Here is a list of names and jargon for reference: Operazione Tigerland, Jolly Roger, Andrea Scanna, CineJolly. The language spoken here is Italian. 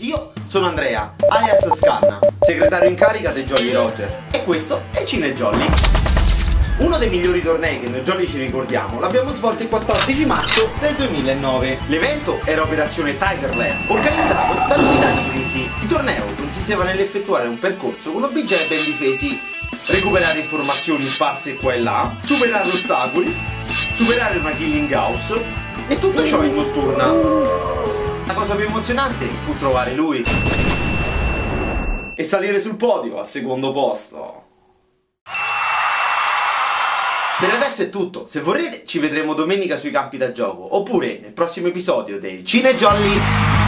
Io sono Andrea, alias Scanna, segretario in carica dei Jolly Roger, e questo è CineJolly. Uno dei migliori tornei che noi Jolly ci ricordiamo l'abbiamo svolto il 14 marzo del 2009. L'evento era Operazione Tigerland, organizzato dall'unità di crisi. Il torneo consisteva nell'effettuare un percorso con obiettivi ben difesi, recuperare informazioni sparse qua e là, superare ostacoli, superare una killing house e tutto ciò in notturna. La cosa più emozionante fu trovare lui e salire sul podio al secondo posto. Per adesso è tutto, se vorrete ci vedremo domenica sui campi da gioco oppure nel prossimo episodio del CineJolly.